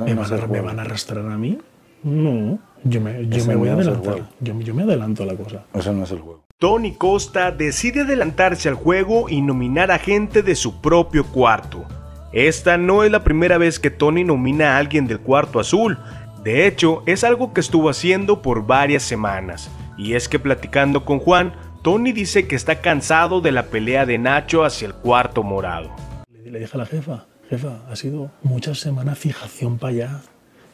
¿Me van a arrastrar a mí? No, yo me voy a adelantar. Yo me adelanto a la cosa. Eso no es el juego. Toni Costa decide adelantarse al juego y nominar a gente de su propio cuarto. Esta no es la primera vez que Toni nomina a alguien del cuarto azul. De hecho, es algo que estuvo haciendo por varias semanas. Y es que platicando con Juan, Toni dice que está cansado de la pelea de Nacho hacia el cuarto morado. Le dije a la jefa, jefa, ha sido muchas semanas fijación para allá.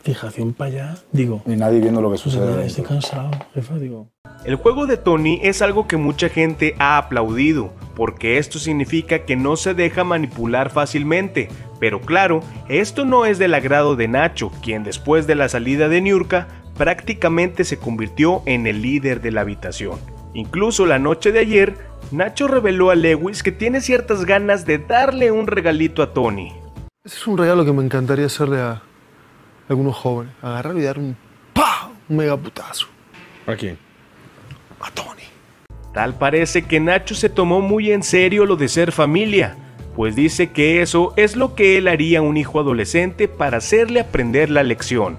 Fijación para allá, digo. Y nadie viendo lo que sucede. Estoy cansado, jefa, digo. El juego de Toni es algo que mucha gente ha aplaudido, porque esto significa que no se deja manipular fácilmente. Pero claro, esto no es del agrado de Nacho, quien después de la salida de Niurka, prácticamente se convirtió en el líder de la habitación. Incluso la noche de ayer, Nacho reveló a Lewis que tiene ciertas ganas de darle un regalito a Toni. Ese es un regalo que me encantaría hacerle a algunos jóvenes, agarrarlo y dar un ¡pah! Un mega putazo. ¿A quién? A Toni. Tal parece que Nacho se tomó muy en serio lo de ser familia, pues dice que eso es lo que él haría a un hijo adolescente para hacerle aprender la lección.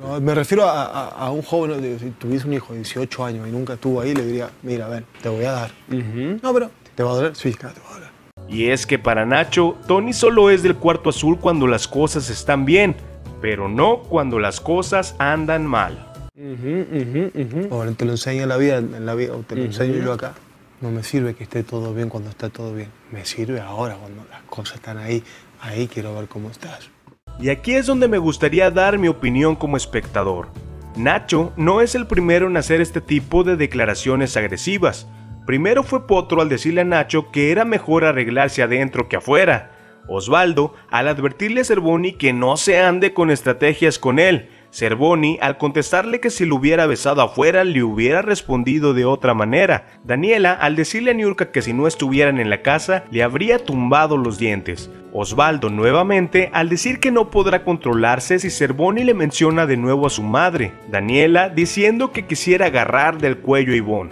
No, me refiero a un joven, digo, si tuviese un hijo de 18 años y nunca estuvo ahí, le diría, mira, ven, te voy a dar. No, pero ¿te va a doler? Sí, claro, te va a doler. Y es que para Nacho, Toni solo es del cuarto azul cuando las cosas están bien, pero no cuando las cosas andan mal. Bueno, te lo enseño en la vida, o te lo enseño yo acá. No me sirve que esté todo bien cuando está todo bien. Me sirve ahora, cuando las cosas están ahí. Ahí quiero ver cómo estás. Y aquí es donde me gustaría dar mi opinión como espectador. Nacho no es el primero en hacer este tipo de declaraciones agresivas. Primero fue Potro al decirle a Nacho que era mejor arreglarse adentro que afuera. Osvaldo al advertirle a Cerboni que no se ande con estrategias con él. Cerboni al contestarle que si lo hubiera besado afuera le hubiera respondido de otra manera. Daniela al decirle a Niurka que si no estuvieran en la casa le habría tumbado los dientes. Osvaldo nuevamente al decir que no podrá controlarse si Cerboni le menciona de nuevo a su madre. Daniela diciendo que quisiera agarrar del cuello a Ivonne.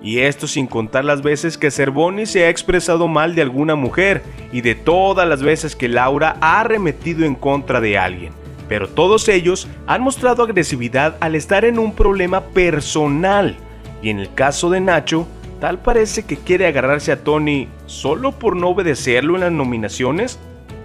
Y esto sin contar las veces que Cerboni se ha expresado mal de alguna mujer y de todas las veces que Laura ha arremetido en contra de alguien. Pero todos ellos han mostrado agresividad al estar en un problema personal, y en el caso de Nacho, tal parece que quiere agarrarse a Toni solo por no obedecerlo en las nominaciones.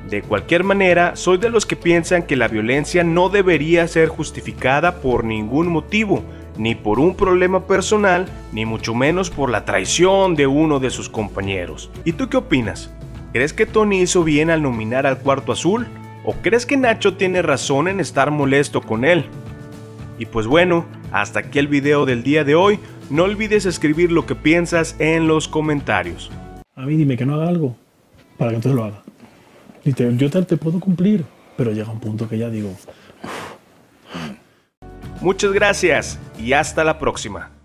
De cualquier manera, soy de los que piensan que la violencia no debería ser justificada por ningún motivo, ni por un problema personal, ni mucho menos por la traición de uno de sus compañeros. ¿Y tú qué opinas? ¿Crees que Toni hizo bien al nominar al cuarto azul? ¿O crees que Nacho tiene razón en estar molesto con él? Y pues bueno, hasta aquí el video del día de hoy. No olvides escribir lo que piensas en los comentarios. A mí dime que no haga algo, para que entonces lo haga. Yo te puedo cumplir, pero llega un punto que ya digo. Muchas gracias y hasta la próxima.